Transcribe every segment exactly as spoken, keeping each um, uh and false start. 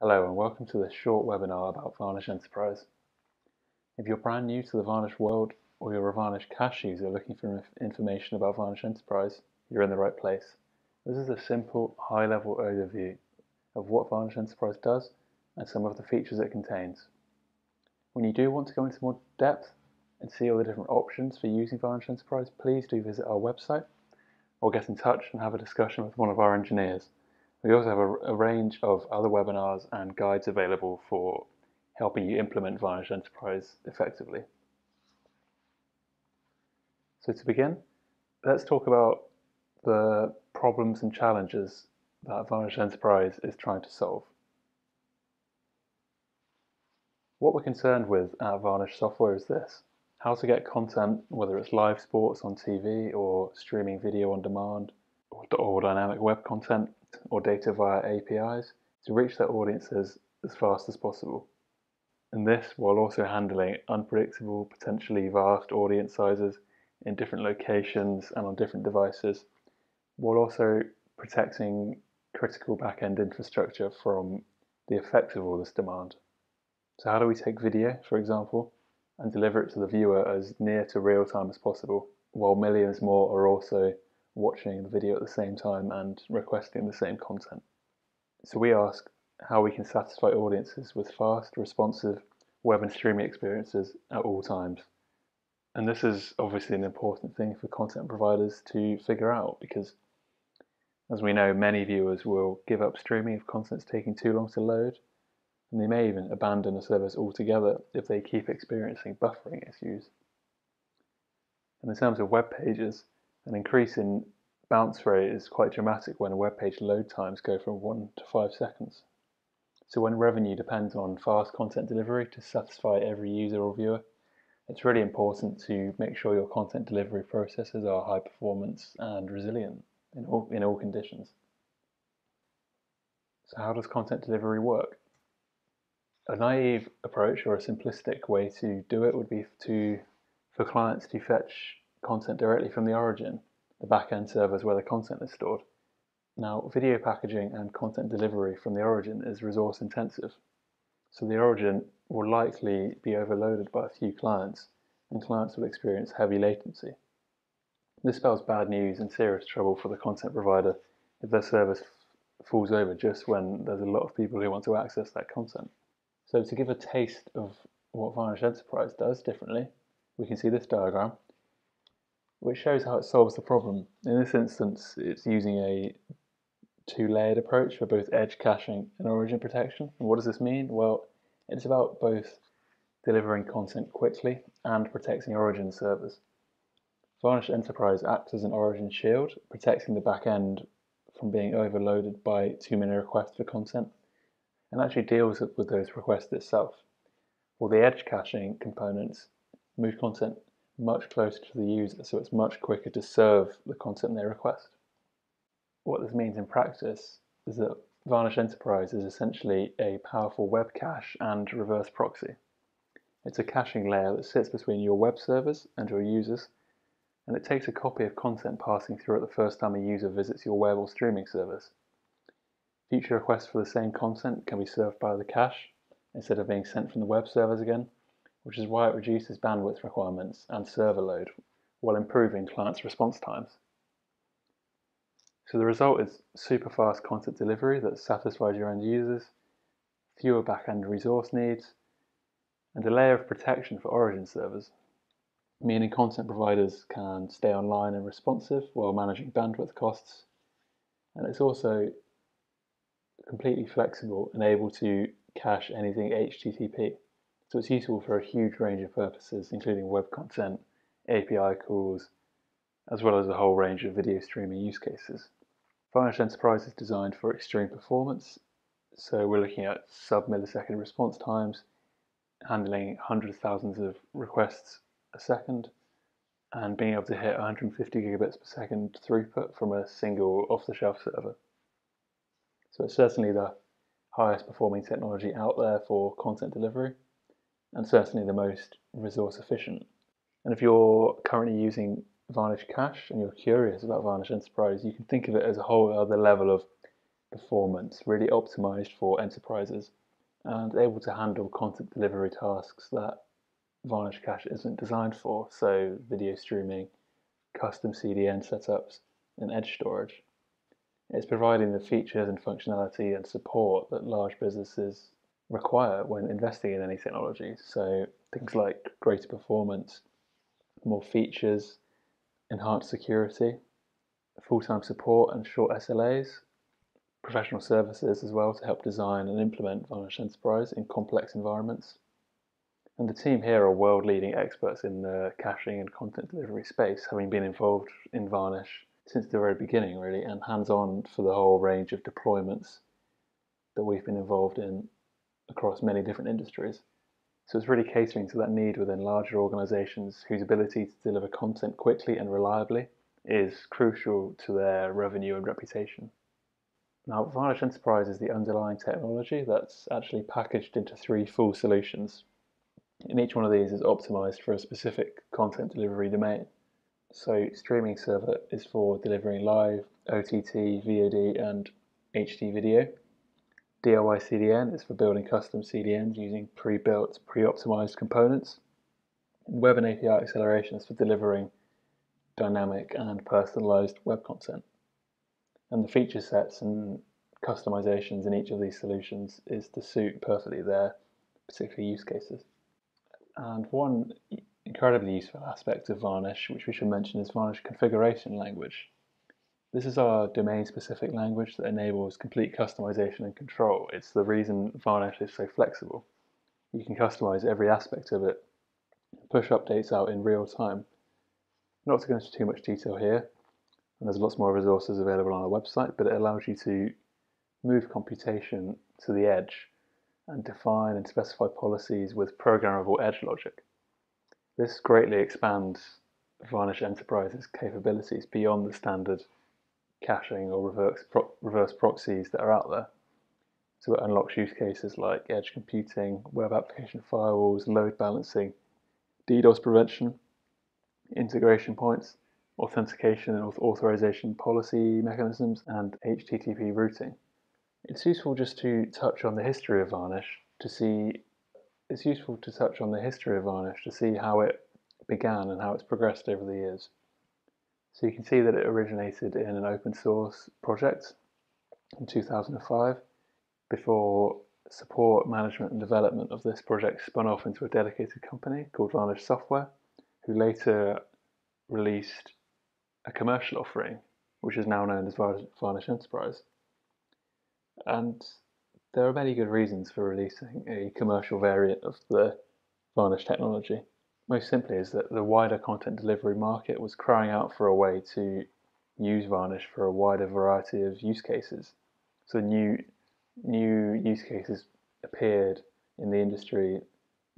Hello and welcome to this short webinar about Varnish Enterprise. If you're brand new to the Varnish world or you're a Varnish cache user looking for information about Varnish Enterprise, you're in the right place. This is a simple, high-level overview of what Varnish Enterprise does and some of the features it contains. When you do want to go into more depth and see all the different options for using Varnish Enterprise, please do visit our website or get in touch and have a discussion with one of our engineers. We also have a, a range of other webinars and guides available for helping you implement Varnish Enterprise effectively. So to begin, let's talk about the problems and challenges that Varnish Enterprise is trying to solve. What we're concerned with at Varnish Software is this: how to get content, whether it's live sports on T V or streaming video on demand, or, or dynamic web content, or data via A P Is, to reach their audiences as fast as possible. And this while also handling unpredictable, potentially vast audience sizes in different locations and on different devices, while also protecting critical back-end infrastructure from the effects of all this demand. So how do we take video, for example, and deliver it to the viewer as near to real time as possible, while millions more are also watching the video at the same time and requesting the same content? So we ask how we can satisfy audiences with fast, responsive web and streaming experiences at all times. And this is obviously an important thing for content providers to figure out, because as we know, many viewers will give up streaming if content's taking too long to load, and they may even abandon a service altogether if they keep experiencing buffering issues. And in terms of web pages, an increase in bounce rate is quite dramatic when web page load times go from one to five seconds. So when revenue depends on fast content delivery to satisfy every user or viewer, it's really important to make sure your content delivery processes are high performance and resilient in all, in all conditions. So how does content delivery work? A naive approach or a simplistic way to do it would be to, for clients to fetch content directly from the origin, the back-end servers where the content is stored. Now, video packaging and content delivery from the origin is resource intensive, so the origin will likely be overloaded by a few clients, and clients will experience heavy latency. This spells bad news and serious trouble for the content provider if their service falls over just when there's a lot of people who want to access that content. So to give a taste of what Varnish Enterprise does differently, we can see this diagram, which shows how it solves the problem. In this instance, it's using a two-layered approach for both edge caching and origin protection. And what does this mean? Well, it's about both delivering content quickly and protecting origin servers. Varnish Enterprise acts as an origin shield, protecting the back end from being overloaded by too many requests for content, and actually deals with those requests itself. While the edge caching components move content much closer to the user, so it's much quicker to serve the content they request. What this means in practice is that Varnish Enterprise is essentially a powerful web cache and reverse proxy. It's a caching layer that sits between your web servers and your users, and it takes a copy of content passing through it the first time a user visits your web or streaming service. Future requests for the same content can be served by the cache instead of being sent from the web servers again, which is why it reduces bandwidth requirements and server load while improving clients' response times. So the result is super fast content delivery that satisfies your end users, fewer back-end resource needs, and a layer of protection for origin servers, meaning content providers can stay online and responsive while managing bandwidth costs. And it's also completely flexible and able to cache anything H T T P. So it's useful for a huge range of purposes, including web content, A P I calls, as well as a whole range of video streaming use cases. Varnish Enterprise is designed for extreme performance, so we're looking at sub-millisecond response times, handling hundreds of thousands of requests a second, and being able to hit one hundred fifty gigabits per second throughput from a single off-the-shelf server. So it's certainly the highest performing technology out there for content delivery, and certainly the most resource efficient. And if you're currently using Varnish Cache and you're curious about Varnish Enterprise, you can think of it as a whole other level of performance, really optimized for enterprises and able to handle content delivery tasks that Varnish Cache isn't designed for, so video streaming, custom C D N setups, and edge storage. It's providing the features and functionality and support that large businesses require when investing in any technology, so things like greater performance, more features, enhanced security, full-time support and short S L As, professional services as well to help design and implement Varnish Enterprise in complex environments. And the team here are world-leading experts in the caching and content delivery space, having been involved in Varnish since the very beginning really, and hands-on for the whole range of deployments that we've been involved in across many different industries. So it's really catering to that need within larger organizations whose ability to deliver content quickly and reliably is crucial to their revenue and reputation. Now, Varnish Enterprise is the underlying technology that's actually packaged into three full solutions, and each one of these is optimized for a specific content delivery domain. So streaming server is for delivering live, O T T, V O D and H D video. D I Y C D N is for building custom C D Ns using pre-built, pre-optimized components. And web and A P I acceleration is for delivering dynamic and personalized web content. And the feature sets and customizations in each of these solutions is to suit perfectly their particular use cases. And one incredibly useful aspect of Varnish, which we should mention, is Varnish configuration language. This is our domain-specific language that enables complete customization and control. It's the reason Varnish is so flexible. You can customize every aspect of it, push updates out in real time. Not to go into too much detail here, and there's lots more resources available on our website, but it allows you to move computation to the edge and define and specify policies with programmable edge logic. This greatly expands Varnish Enterprise's capabilities beyond the standard caching or reverse, pro reverse proxies that are out there. So it unlocks use cases like edge computing, web application firewalls, load balancing, DDoS prevention, integration points, authentication and authorization policy mechanisms, and H T T P routing. It's useful just to touch on the history of Varnish to see it's useful to touch on the history of Varnish to see how it began and how it's progressed over the years. So you can see that it originated in an open source project in two thousand five, before support, management and development of this project spun off into a dedicated company called Varnish Software, who later released a commercial offering, which is now known as Varnish Enterprise. And there are many good reasons for releasing a commercial variant of the Varnish technology. Most simply is that the wider content delivery market was crying out for a way to use Varnish for a wider variety of use cases. So new, new use cases appeared in the industry,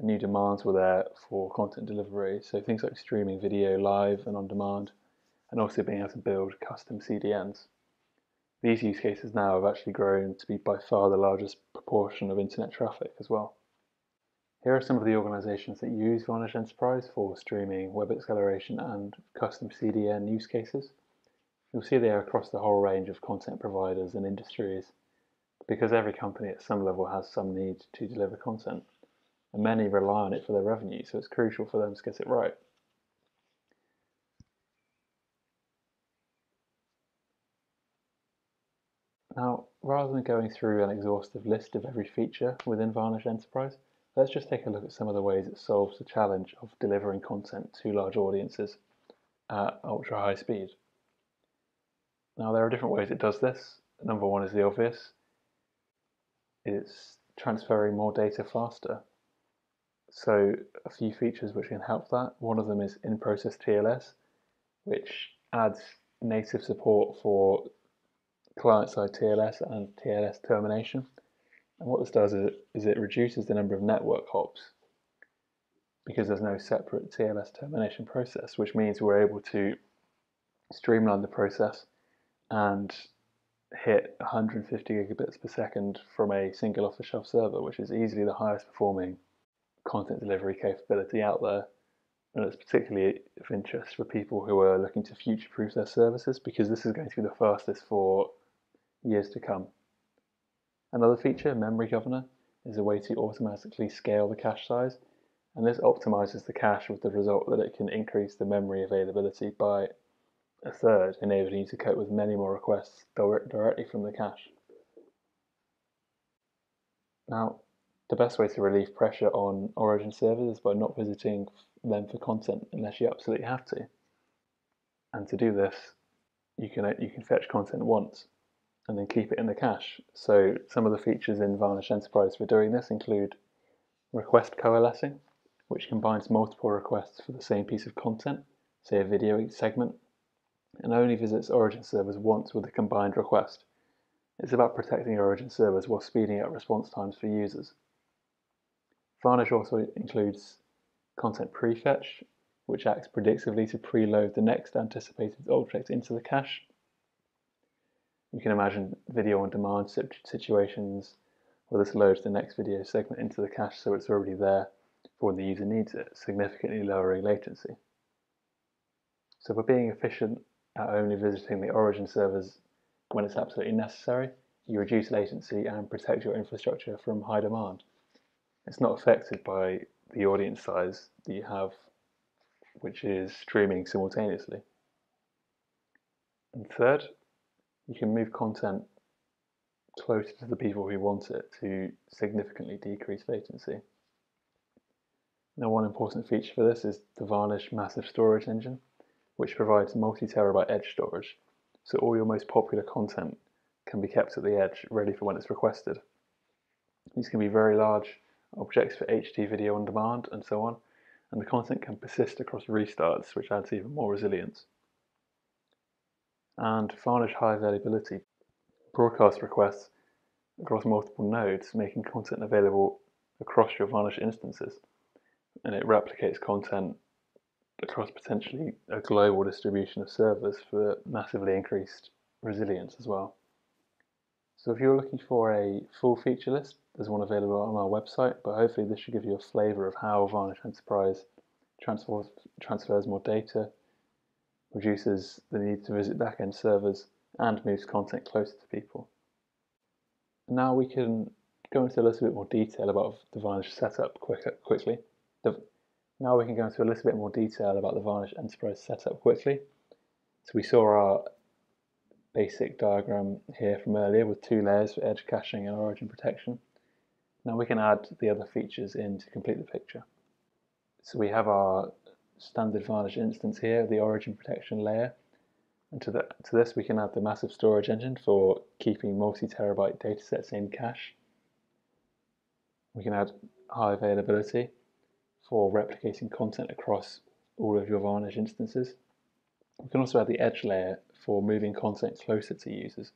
new demands were there for content delivery, so things like streaming video live and on demand, and also being able to build custom C D Ns. These use cases now have actually grown to be by far the largest proportion of internet traffic as well. Here are some of the organizations that use Varnish Enterprise for streaming, web acceleration and custom C D N use cases. You'll see they are across the whole range of content providers and industries, because every company at some level has some need to deliver content, and many rely on it for their revenue, so it's crucial for them to get it right. Now, rather than going through an exhaustive list of every feature within Varnish Enterprise, let's just take a look at some of the ways it solves the challenge of delivering content to large audiences at ultra high speed. Now, there are different ways it does this. Number one is the obvious. It's transferring more data faster. So a few features which can help that. One of them is in-process T L S, which adds native support for client-side T L S and T L S termination. And what this does is it, is it reduces the number of network hops, because there's no separate T L S termination process, which means we're able to streamline the process and hit one hundred fifty gigabits per second from a single off-the-shelf server, which is easily the highest performing content delivery capability out there. And it's particularly of interest for people who are looking to future-proof their services, because this is going to be the fastest for years to come. Another feature, memory governor, is a way to automatically scale the cache size, and this optimizes the cache with the result that it can increase the memory availability by a third, enabling you to cope with many more requests direct directly from the cache. Now, the best way to relieve pressure on origin servers is by not visiting them for content unless you absolutely have to. And to do this, you can, you can fetch content once and then keep it in the cache. So some of the features in Varnish Enterprise for doing this include request coalescing, which combines multiple requests for the same piece of content, say a video segment, and only visits origin servers once with a combined request. It's about protecting origin servers while speeding up response times for users. Varnish also includes content prefetch, which acts predictively to preload the next anticipated object into the cache. You can imagine video on demand situations where this loads the next video segment into the cache so it's already there for when the user needs it, significantly lowering latency. So by being efficient at only visiting the origin servers when it's absolutely necessary, you reduce latency and protect your infrastructure from high demand. It's not affected by the audience size that you have, which is streaming simultaneously. And third, you can move content closer to the people who want it to significantly decrease latency. Now, one important feature for this is the Varnish Massive Storage Engine, which provides multi-terabyte edge storage, so all your most popular content can be kept at the edge, ready for when it's requested. These can be very large objects for H D video on demand and so on, and the content can persist across restarts, which adds even more resilience. And Varnish High Availability broadcast requests across multiple nodes, making content available across your Varnish instances, and it replicates content across potentially a global distribution of servers for massively increased resilience as well. So if you're looking for a full feature list, there's one available on our website, but hopefully this should give you a flavour of how Varnish Enterprise transfers, transfers more data, reduces the need to visit back-end servers, and moves content closer to people. Now we can go into a little bit more detail about the Varnish setup quicker, quickly. The, Now we can go into a little bit more detail about the Varnish Enterprise setup quickly. So we saw our basic diagram here from earlier with two layers for edge caching and origin protection. Now we can add the other features in to complete the picture. So we have our standard Varnish instance here, the origin protection layer. And to, the, to this we can add the massive storage engine for keeping multi-terabyte datasets in cache. We can add high availability for replicating content across all of your Varnish instances. We can also add the edge layer for moving content closer to users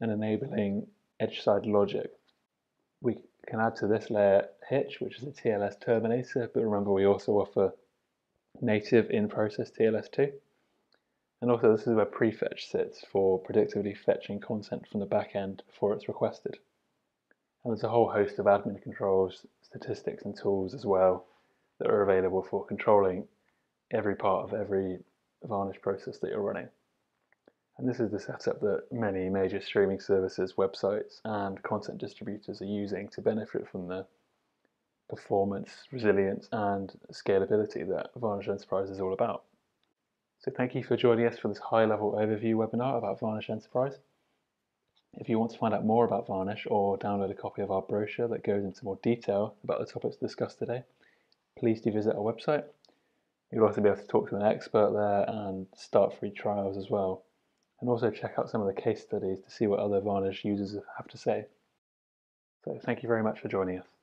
and enabling edge-side logic. We can add to this layer Hitch, which is a T L S terminator, but remember we also offer native in-process T L S too. And also this is where prefetch sits for predictively fetching content from the back end before it's requested. And there's a whole host of admin controls, statistics and tools as well that are available for controlling every part of every Varnish process that you're running. And this is the setup that many major streaming services, websites and content distributors are using to benefit from the performance, resilience and scalability that Varnish Enterprise is all about. So thank you for joining us for this high-level overview webinar about Varnish Enterprise. If you want to find out more about Varnish or download a copy of our brochure that goes into more detail about the topics discussed today, please do visit our website. You'll also be able to talk to an expert there and start free trials as well. And also check out some of the case studies to see what other Varnish users have to say. So thank you very much for joining us.